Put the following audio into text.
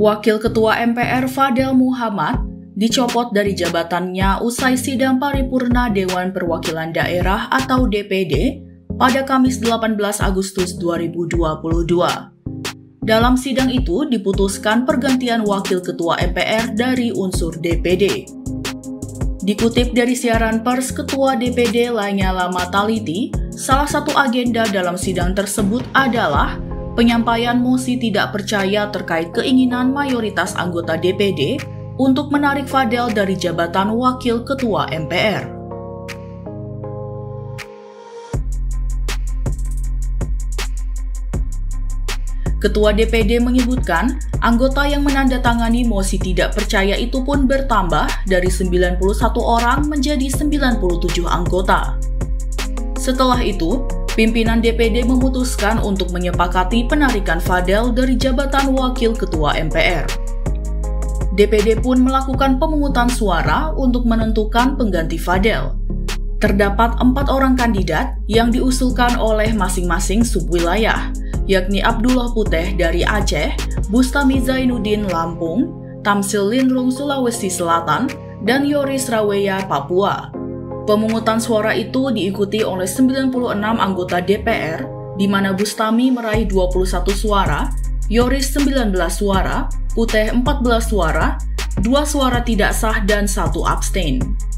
Wakil Ketua MPR Fadel Muhammad dicopot dari jabatannya usai sidang paripurna Dewan Perwakilan Daerah atau DPD pada Kamis 18 Agustus 2022. Dalam sidang itu diputuskan pergantian Wakil Ketua MPR dari unsur DPD. Dikutip dari siaran pers, Ketua DPD La Nyalla Mattalitti, salah satu agenda dalam sidang tersebut adalah penyampaian mosi tidak percaya terkait keinginan mayoritas anggota DPD untuk menarik Fadel dari jabatan Wakil Ketua MPR. Ketua DPD menyebutkan, anggota yang menandatangani mosi tidak percaya itu pun bertambah dari 91 orang menjadi 97 anggota. Setelah itu, pimpinan DPD memutuskan untuk menyepakati penarikan Fadel dari jabatan Wakil Ketua MPR. DPD pun melakukan pemungutan suara untuk menentukan pengganti Fadel. Terdapat 4 orang kandidat yang diusulkan oleh masing-masing subwilayah, yakni Abdullah Puteh dari Aceh, Bustami Zainuddin Lampung, Tamsil Linlung Sulawesi Selatan, dan Yoris Raweya Papua. Pemungutan suara itu diikuti oleh 96 anggota DPR, di mana Bustami meraih 21 suara, Yoris 19 suara, Puteh 14 suara, 2 suara tidak sah dan 1 abstain.